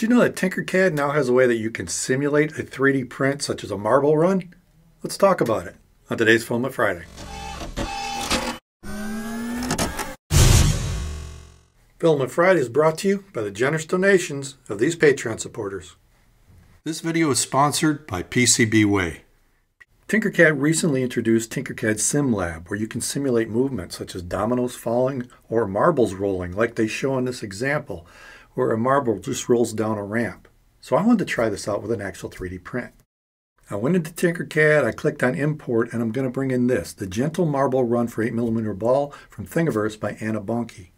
Do you know that Tinkercad now has a way that you can simulate a 3D print such as a marble run? Let's talk about it on today's Filament Friday. Filament Friday is brought to you by the generous donations of these Patreon supporters. This video is sponsored by PCBWay. Tinkercad recently introduced Tinkercad SimLab, where you can simulate movements such as dominoes falling or marbles rolling, like they show in this example, where a marble just rolls down a ramp. So I wanted to try this out with an actual 3D print. I went into Tinkercad, I clicked on import, and I'm going to bring in this, the Gentle Marble Run for 8mm Ball from Thingiverse by Anna Bonnke.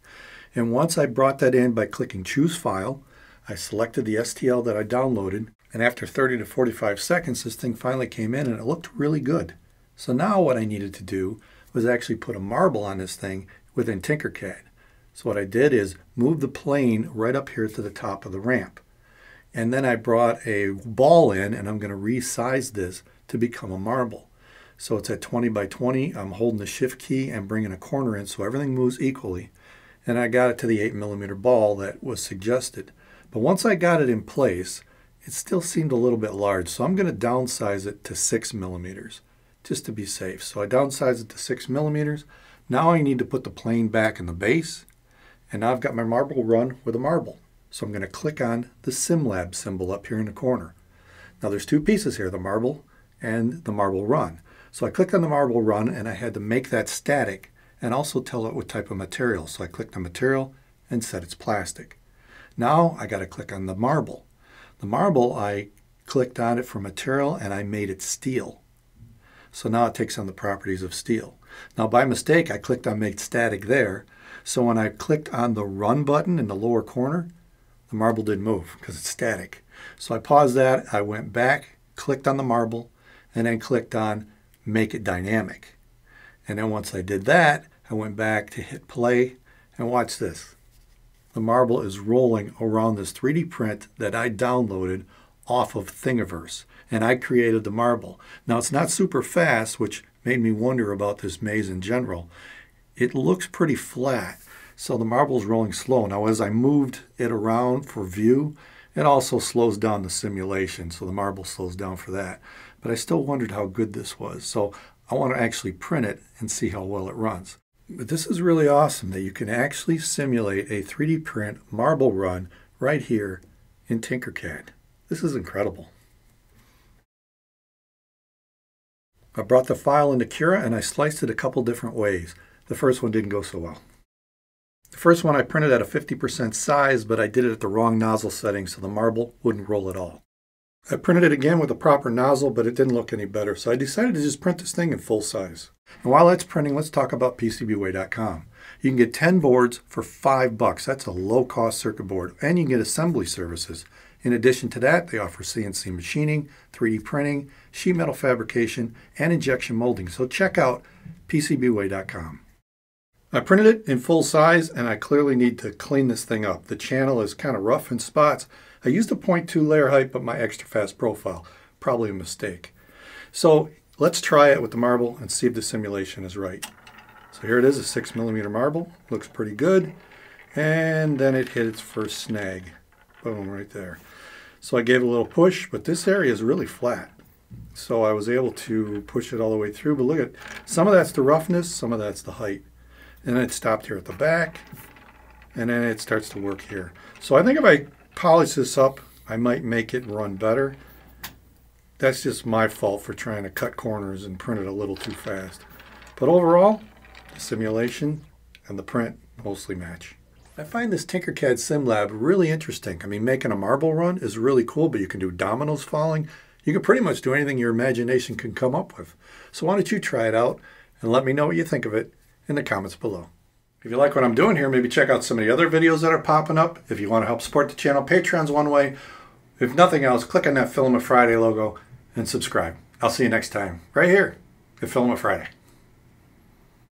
And once I brought that in by clicking Choose File, I selected the STL that I downloaded, and after 30 to 45 seconds this thing finally came in and it looked really good. So now what I needed to do was actually put a marble on this thing within Tinkercad. So what I did is move the plane right up here to the top of the ramp. And then I brought a ball in and I'm going to resize this to become a marble. So it's at 20 by 20, I'm holding the shift key and bringing a corner in so everything moves equally. And I got it to the 8mm ball that was suggested. But once I got it in place, it still seemed a little bit large, so I'm going to downsize it to 6mm just to be safe. So I downsized it to 6mm. Now I need to put the plane back in the base, and now I've got my marble run with a marble. So I'm going to click on the SimLab symbol up here in the corner. Now there's two pieces here, the marble and the marble run. So I clicked on the marble run and I had to make that static and also tell it what type of material. So I clicked on material and said it's plastic. Now I got to click on the marble. The marble, I clicked on it for material and I made it steel. So now it takes on the properties of steel. Now by mistake I clicked on make static there, so when I clicked on the run button in the lower corner, the marble didn't move because it's static. So I paused that, I went back, clicked on the marble, and then clicked on make it dynamic. And then once I did that, I went back to hit play and watch this. The marble is rolling around this 3D print that I downloaded off of Thingiverse, and I created the marble. Now it's not super fast, which made me wonder about this maze in general. It looks pretty flat, so the marble is rolling slow. Now as I moved it around for view, it also slows down the simulation, so the marble slows down for that. But I still wondered how good this was, so I want to actually print it and see how well it runs. But this is really awesome that you can actually simulate a 3D print marble run right here in Tinkercad. This is incredible. I brought the file into Cura and I sliced it a couple different ways. The first one didn't go so well. The first one I printed at a 50% size, but I did it at the wrong nozzle setting so the marble wouldn't roll at all. I printed it again with a proper nozzle, but it didn't look any better, so I decided to just print this thing in full size. And while that's printing, let's talk about PCBWay.com. You can get 10 boards for $5. That's a low-cost circuit board, and you can get assembly services. In addition to that, they offer CNC machining, 3D printing, sheet metal fabrication, and injection molding, so check out PCBWay.com. I printed it in full size, and I clearly need to clean this thing up. The channel is kind of rough in spots. I used a 0.2 layer height, but my extra fast profile, probably a mistake. So let's try it with the marble and see if the simulation is right. So here it is, a 6mm marble, looks pretty good. And then it hit its first snag, boom, right there. So I gave it a little push, but this area is really flat. So I was able to push it all the way through, but look at, some of that's the roughness, some of that's the height. And then it stopped here at the back, and then it starts to work here. So I think if I polish this up, I might make it run better. That's just my fault for trying to cut corners and print it a little too fast. But overall, the simulation and the print mostly match. I find this Tinkercad SimLab really interesting. I mean, making a marble run is really cool, but you can do dominoes falling. You can pretty much do anything your imagination can come up with. So why don't you try it out and let me know what you think of it in the comments below. If you like what I'm doing here, maybe check out some of the other videos that are popping up. If you want to help support the channel, Patreon's one way. If nothing else, click on that Filament Friday logo and subscribe. I'll see you next time, right here at Filament Friday.